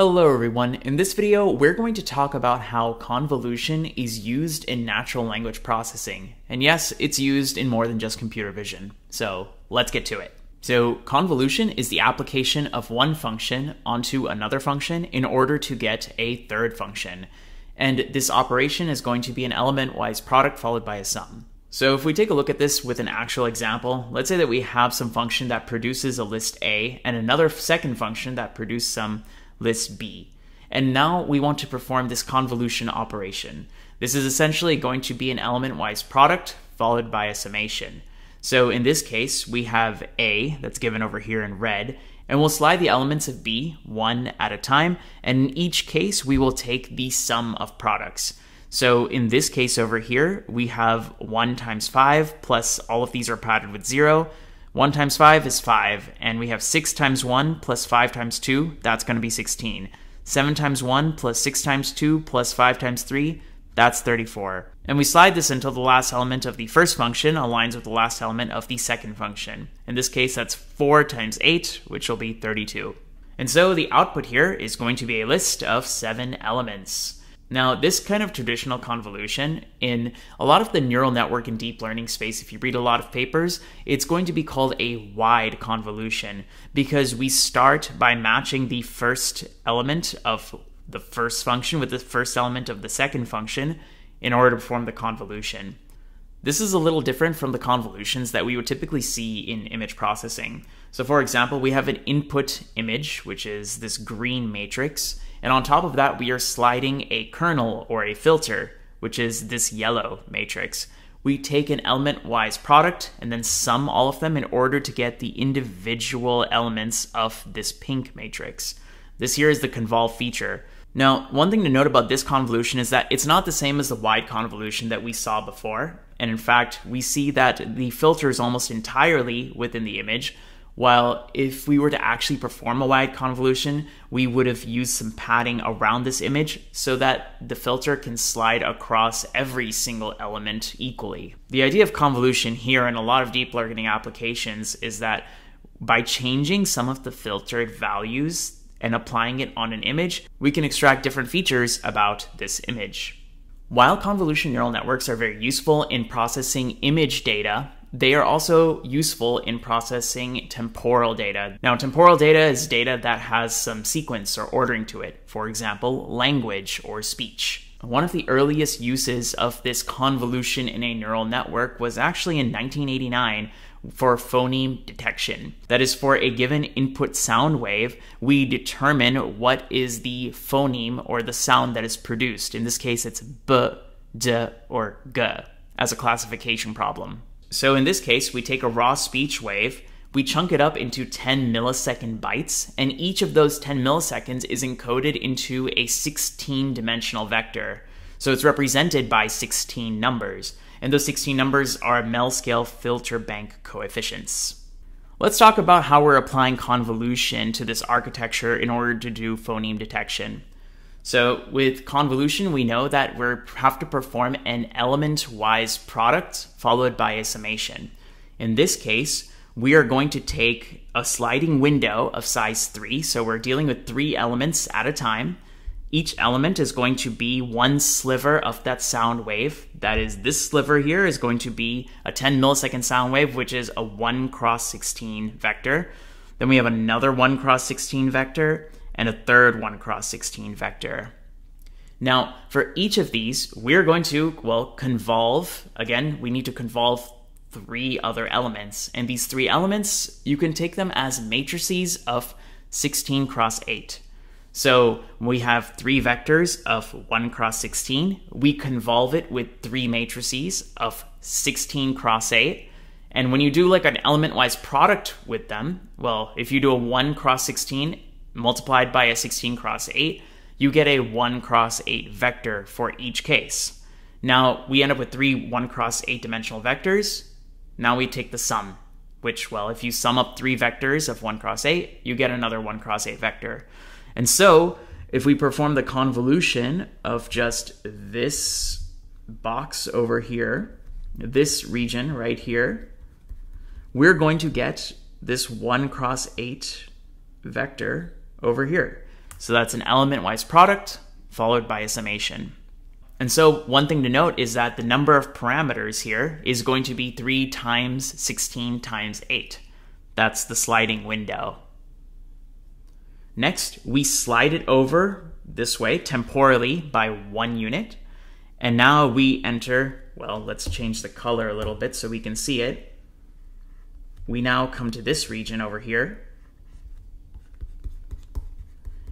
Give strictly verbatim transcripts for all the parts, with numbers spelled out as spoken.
Hello everyone, in this video we're going to talk about how convolution is used in natural language processing. And yes, it's used in more than just computer vision. So let's get to it. So convolution is the application of one function onto another function in order to get a third function. And this operation is going to be an element-wise product followed by a sum. So if we take a look at this with an actual example, let's say that we have some function that produces a list A and another second function that produces some list B. And now we want to perform this convolution operation. This is essentially going to be an element-wise product followed by a summation. So in this case, we have A that's given over here in red, and we'll slide the elements of B one at a time, and in each case, we will take the sum of products. So in this case over here, we have one times five, plus all of these are padded with zero, one times five is five, and we have six times one plus five times two, that's going to be sixteen. seven times one plus six times two plus five times three, that's thirty-four. And we slide this until the last element of the first function aligns with the last element of the second function. In this case, that's four times eight, which will be thirty-two. And so the output here is going to be a list of seven elements. Now, this kind of traditional convolution in a lot of the neural network and deep learning space, if you read a lot of papers, it's going to be called a wide convolution because we start by matching the first element of the first function with the first element of the second function in order to perform the convolution. This is a little different from the convolutions that we would typically see in image processing. So for example, we have an input image, which is this green matrix, and on top of that, we are sliding a kernel or a filter, which is this yellow matrix. We take an element-wise product and then sum all of them in order to get the individual elements of this pink matrix. This here is the convolve feature. Now, one thing to note about this convolution is that it's not the same as the wide convolution that we saw before. And in fact, we see that the filter is almost entirely within the image, while if we were to actually perform a wide convolution, we would have used some padding around this image so that the filter can slide across every single element equally. The idea of convolution here in a lot of deep learning applications is that by changing some of the filtered values and applying it on an image, we can extract different features about this image. While convolution neural networks are very useful in processing image data, they are also useful in processing temporal data. Now, temporal data is data that has some sequence or ordering to it, for example, language or speech. One of the earliest uses of this convolution in a neural network was actually in nineteen eighty-nine for phoneme detection. That is, for a given input sound wave, we determine what is the phoneme or the sound that is produced. In this case, it's b, d, or g as a classification problem. So in this case, we take a raw speech wave, we chunk it up into ten millisecond bytes, and each of those ten milliseconds is encoded into a sixteen dimensional vector. So it's represented by sixteen numbers, and those sixteen numbers are Mel-scale filter bank coefficients. Let's talk about how we're applying convolution to this architecture in order to do phoneme detection. So with convolution, we know that we have to perform an element-wise product followed by a summation. In this case, we are going to take a sliding window of size three. So we're dealing with three elements at a time. Each element is going to be one sliver of that sound wave. That is, this sliver here is going to be a ten millisecond sound wave, which is a one cross sixteen vector. Then we have another one cross sixteen vector, and a third one cross sixteen vector. Now, for each of these, we're going to, well, convolve. Again, we need to convolve three other elements. And these three elements, you can take them as matrices of sixteen cross eight. So we have three vectors of one cross sixteen. We convolve it with three matrices of sixteen cross eight. And when you do like an element-wise product with them, well, if you do a one cross sixteen, multiplied by a sixteen cross eight, you get a one cross eight vector for each case. Now we end up with three one cross eight dimensional vectors. Now we take the sum, which, well, if you sum up three vectors of one cross eight, you get another one cross eight vector. And so if we perform the convolution of just this box over here, this region right here, we're going to get this one cross eight vector over here. So that's an element-wise product followed by a summation. And so one thing to note is that the number of parameters here is going to be three times sixteen times eight. That's the sliding window. Next, we slide it over this way temporally by one unit. And now we enter, well, let's change the color a little bit so we can see it. We now come to this region over here.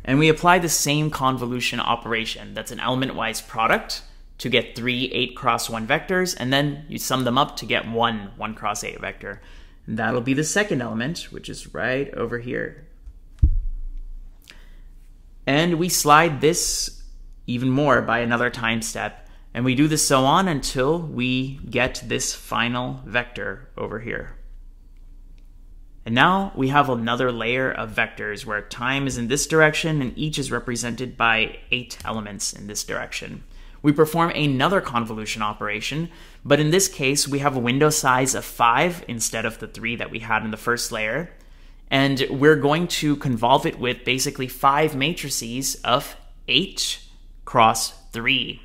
And we apply the same convolution operation, that's an element-wise product, to get three eight cross one vectors, and then you sum them up to get one one cross eight vector. And that'll be the second element, which is right over here. And we slide this even more by another time step, and we do this so on until we get this final vector over here. And now we have another layer of vectors where time is in this direction and each is represented by eight elements in this direction. We perform another convolution operation, but in this case we have a window size of five instead of the three that we had in the first layer. And we're going to convolve it with basically five matrices of eight cross three.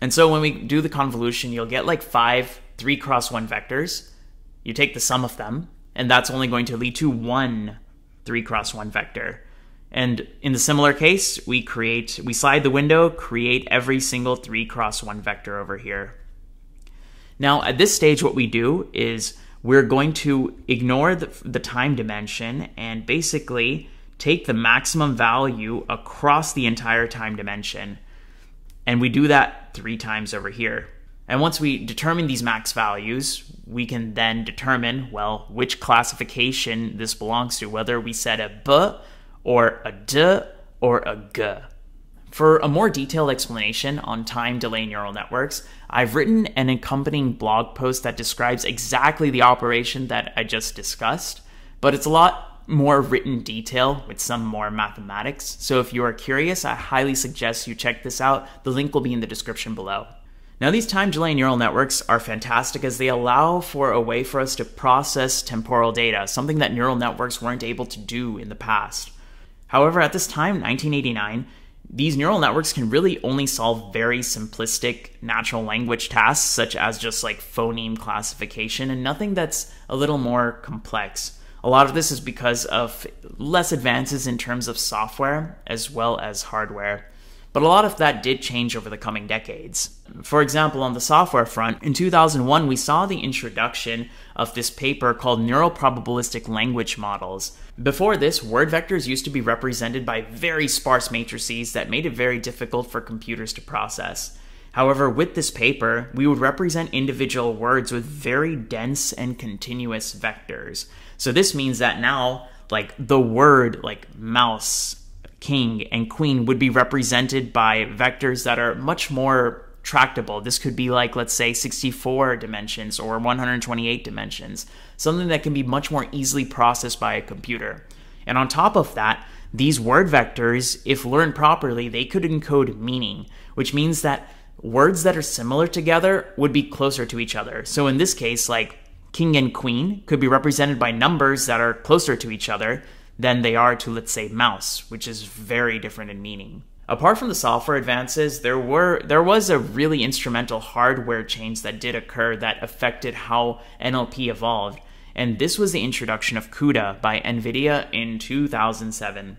And so when we do the convolution, you'll get like five three cross one vectors. You take the sum of them, and that's only going to lead to one three cross one vector. And in the similar case, we create, we slide the window, create every single three cross one vector over here. Now at this stage, what we do is we're going to ignore the, the time dimension and basically take the maximum value across the entire time dimension. And we do that three times over here. And once we determine these max values, we can then determine, well, which classification this belongs to, whether we set a B or a D or a G. For a more detailed explanation on time delay neural networks, I've written an accompanying blog post that describes exactly the operation that I just discussed, but it's a lot more written detail with some more mathematics. So if you are curious, I highly suggest you check this out. The link will be in the description below. Now, these time delay neural networks are fantastic as they allow for a way for us to process temporal data, something that neural networks weren't able to do in the past. However, at this time, nineteen eighty-nine, these neural networks can really only solve very simplistic natural language tasks, such as just like phoneme classification and nothing that's a little more complex. A lot of this is because of less advances in terms of software as well as hardware. But a lot of that did change over the coming decades. For example, on the software front, in two thousand one, we saw the introduction of this paper called Neural Probabilistic Language Models. Before this, word vectors used to be represented by very sparse matrices that made it very difficult for computers to process. However, with this paper, we would represent individual words with very dense and continuous vectors. So this means that now, like the word, like mouse, king and queen would be represented by vectors that are much more tractable. This could be like, let's say, sixty-four dimensions or one hundred twenty-eight dimensions, something that can be much more easily processed by a computer. And on top of that, these word vectors, if learned properly, they could encode meaning, which means that words that are similar together would be closer to each other. So in this case, like king and queen could be represented by numbers that are closer to each other than they are to, let's say, mouse, which is very different in meaning. Apart from the software advances, there were there was a really instrumental hardware change that did occur that affected how N L P evolved, and this was the introduction of CUDA by NVIDIA in two thousand seven.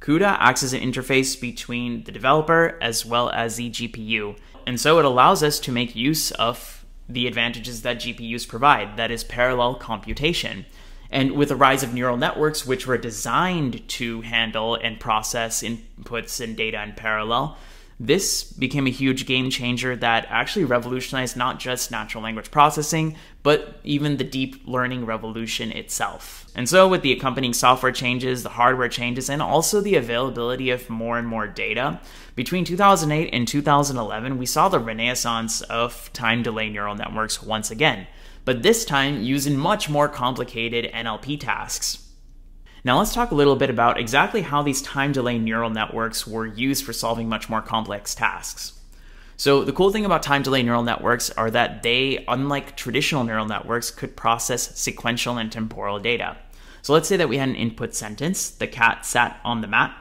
CUDA acts as an interface between the developer as well as the G P U, and so it allows us to make use of the advantages that G P Us provide, that is parallel computation. And with the rise of neural networks, which were designed to handle and process inputs and data in parallel, this became a huge game changer that actually revolutionized not just natural language processing, but even the deep learning revolution itself. And so with the accompanying software changes, the hardware changes, and also the availability of more and more data, between two thousand eight and two thousand eleven, we saw the renaissance of time delay neural networks once again, but this time using much more complicated N L P tasks. Now let's talk a little bit about exactly how these time delay neural networks were used for solving much more complex tasks. So the cool thing about time delay neural networks are that they, unlike traditional neural networks, could process sequential and temporal data. So let's say that we had an input sentence, the cat sat on the mat,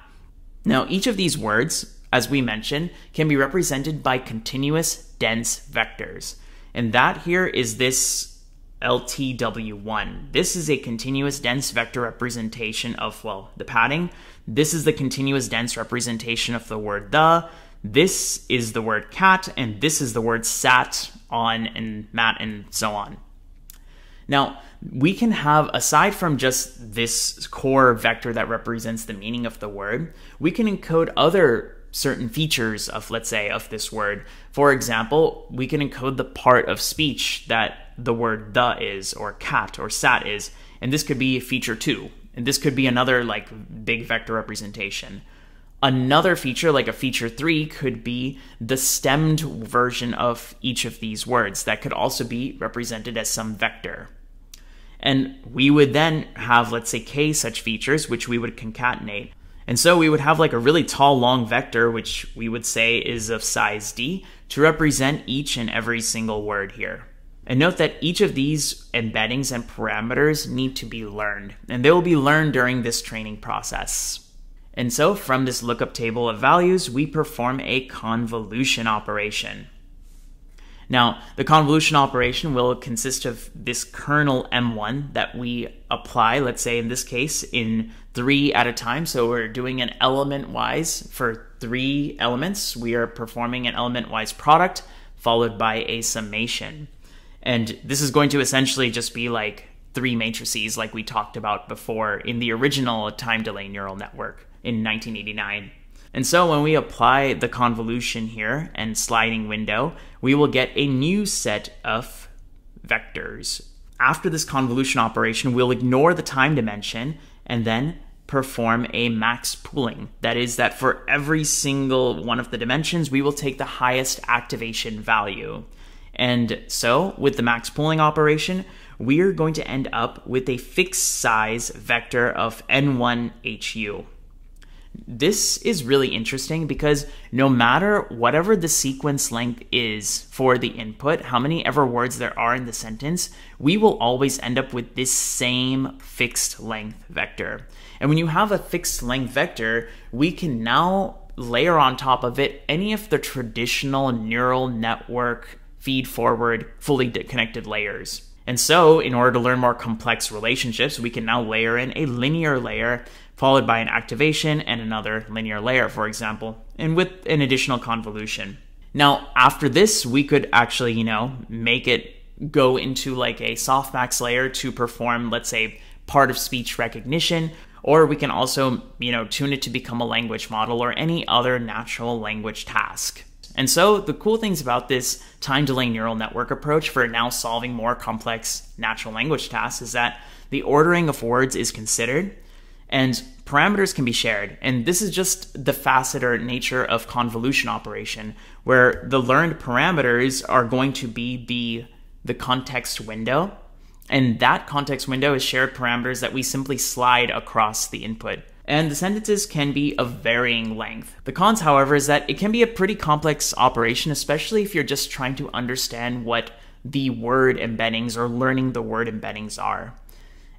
Now, each of these words, as we mentioned, can be represented by continuous dense vectors. And that here is this L T W one. This is a continuous dense vector representation of, well, the padding. This is the continuous dense representation of the word the. This is the word cat, and this is the word sat, on, and mat, and so on. Now, we can have, aside from just this core vector that represents the meaning of the word, we can encode other certain features of, let's say, of this word. For example, we can encode the part of speech that the word the is, or cat, or sat is, and this could be feature two, and this could be another like big vector representation. Another feature, like a feature three, could be the stemmed version of each of these words that could also be represented as some vector. And we would then have, let's say, k such features, which we would concatenate. And so we would have like a really tall, long vector, which we would say is of size d, to represent each and every single word here. And note that each of these embeddings and parameters need to be learned, and they will be learned during this training process. And so from this lookup table of values, we perform a convolution operation. Now, the convolution operation will consist of this kernel M one that we apply, let's say in this case, in three at a time. So we're doing an element-wise for three elements. We are performing an element-wise product followed by a summation. And this is going to essentially just be like three matrices like we talked about before in the original time delay neural network in nineteen eighty-nine. And so when we apply the convolution here and sliding window, we will get a new set of vectors. After this convolution operation, we'll ignore the time dimension and then perform a max pooling. That is that for every single one of the dimensions, we will take the highest activation value. And so with the max pooling operation, we are going to end up with a fixed size vector of N one H U. This is really interesting because no matter whatever the sequence length is for the input, how many ever words there are in the sentence, we will always end up with this same fixed length vector. And when you have a fixed length vector, we can now layer on top of it any of the traditional neural network feed-forward fully connected layers. And so in order to learn more complex relationships, we can now layer in a linear layer followed by an activation and another linear layer, for example, and with an additional convolution. Now, after this, we could actually, you know, make it go into like a softmax layer to perform, let's say, part of speech recognition, or we can also, you know, tune it to become a language model or any other natural language task. And so the cool things about this time delay neural network approach for now solving more complex natural language tasks is that the ordering of words is considered, and parameters can be shared. And this is just the facet or nature of convolution operation, where the learned parameters are going to be the, the context window. And that context window is shared parameters that we simply slide across the input. And the sentences can be of varying length. The cons, however, is that it can be a pretty complex operation, especially if you're just trying to understand what the word embeddings or learning the word embeddings are.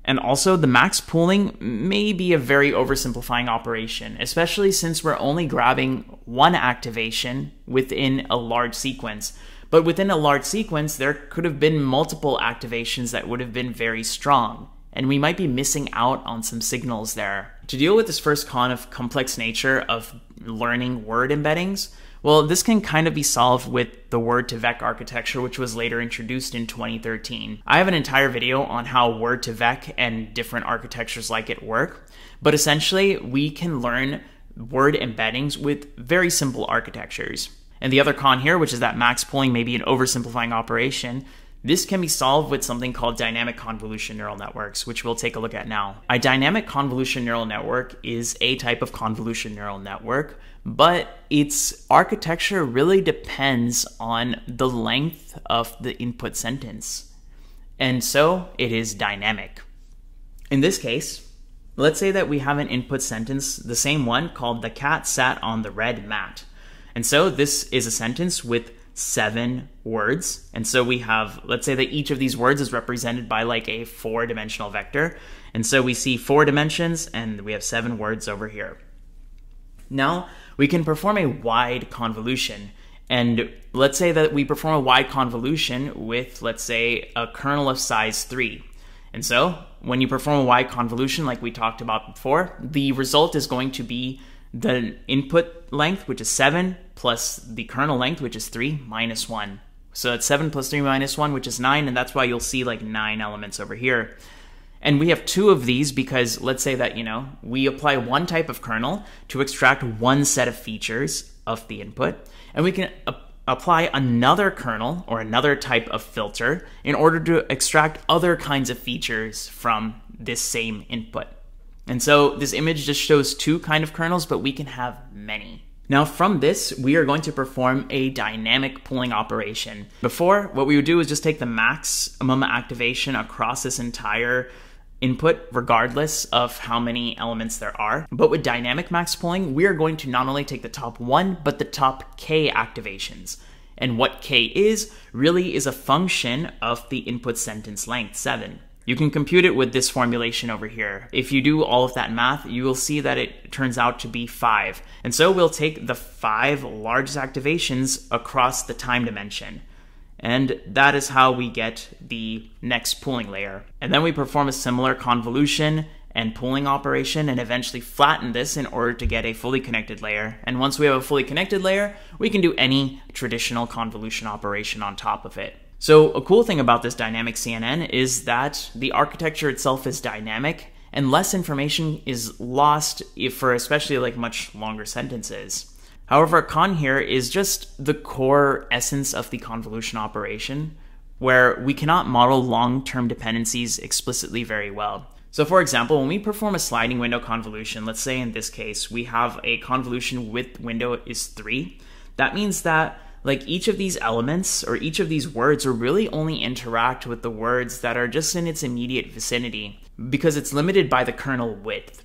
And also, the max pooling may be a very oversimplifying operation, especially since we're only grabbing one activation within a large sequence. But within a large sequence, there could have been multiple activations that would have been very strong, and we might be missing out on some signals there. To deal with this first con of complex nature of learning word embeddings, well, this can kind of be solved with the Word to Vec architecture, which was later introduced in twenty thirteen. I have an entire video on how Word to Vec and different architectures like it work, but essentially we can learn word embeddings with very simple architectures. And the other con here, which is that max pooling may be an oversimplifying operation, this can be solved with something called dynamic convolution neural networks, which we'll take a look at now. A dynamic convolution neural network is a type of convolution neural network, but its architecture really depends on the length of the input sentence. And so it is dynamic. In this case, let's say that we have an input sentence, the same one called "the cat sat on the red mat." And so this is a sentence with seven words. And so we have, let's say that each of these words is represented by like a four dimensional vector. And so we see four dimensions and we have seven words over here. Now we can perform a wide convolution. And let's say that we perform a wide convolution with, let's say, a kernel of size three. And so when you perform a wide convolution, like we talked about before, the result is going to be the input length, which is seven, plus the kernel length, which is three, minus one. So that's seven plus three minus one, which is nine, and that's why you'll see like nine elements over here. And we have two of these because let's say that, you know, we apply one type of kernel to extract one set of features of the input, and we can ap apply another kernel or another type of filter in order to extract other kinds of features from this same input. And so this image just shows two kind of kernels, but we can have many. Now from this, we are going to perform a dynamic pooling operation. Before, what we would do is just take the maximum activation across this entire input, regardless of how many elements there are. But with dynamic max pooling, we are going to not only take the top one, but the top K activations. And what K is, really is a function of the input sentence length, seven. You can compute it with this formulation over here. If you do all of that math, you will see that it turns out to be five. And so we'll take the five largest activations across the time dimension. And that is how we get the next pooling layer. And then we perform a similar convolution and pooling operation and eventually flatten this in order to get a fully connected layer. And once we have a fully connected layer, we can do any traditional convolution operation on top of it. So a cool thing about this dynamic C N N is that the architecture itself is dynamic and less information is lost for especially like much longer sentences. However, a con here is just the core essence of the convolution operation, where we cannot model long-term dependencies explicitly very well. So for example, when we perform a sliding window convolution, let's say in this case, we have a convolution with window is three. That means that like each of these elements or each of these words will really only interact with the words that are just in its immediate vicinity because it's limited by the kernel width.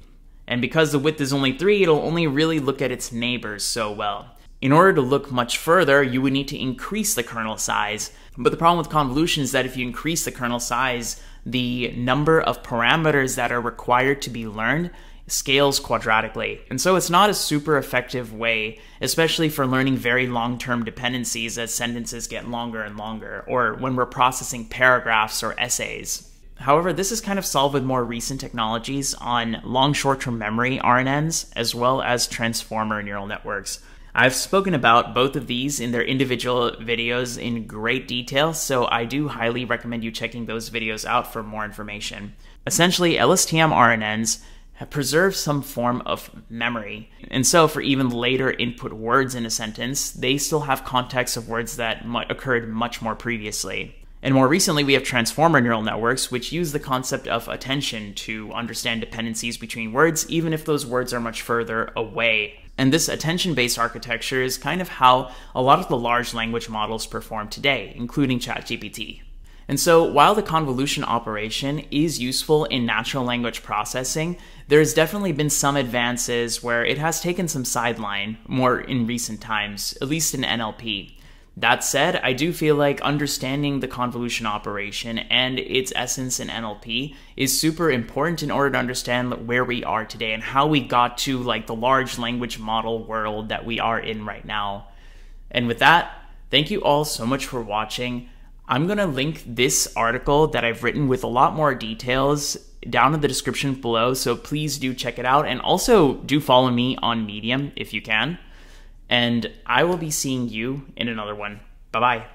And because the width is only three, it'll only really look at its neighbors so well. In order to look much further, you would need to increase the kernel size. But the problem with convolution is that if you increase the kernel size, the number of parameters that are required to be learned scales quadratically. And so it's not a super effective way, especially for learning very long-term dependencies as sentences get longer and longer, or when we're processing paragraphs or essays. However, this is kind of solved with more recent technologies on long short-term memory R N Ms, as well as Transformer neural networks. I've spoken about both of these in their individual videos in great detail, so I do highly recommend you checking those videos out for more information. Essentially, L S T M R N Ns preserve some form of memory. And so for even later input words in a sentence, they still have context of words that mu- occurred much more previously. And more recently, we have Transformer neural networks, which use the concept of attention to understand dependencies between words, even if those words are much further away. And this attention-based architecture is kind of how a lot of the large language models perform today, including ChatGPT. And so while the convolution operation is useful in natural language processing, there's definitely been some advances where it has taken some sideline more in recent times, at least in N L P. That said, I do feel like understanding the convolution operation and its essence in N L P is super important in order to understand where we are today and how we got to like the large language model world that we are in right now. And with that, thank you all so much for watching. I'm going to link this article that I've written with a lot more details down in the description below, so please do check it out. And also do follow me on Medium if you can. And I will be seeing you in another one. Bye-bye.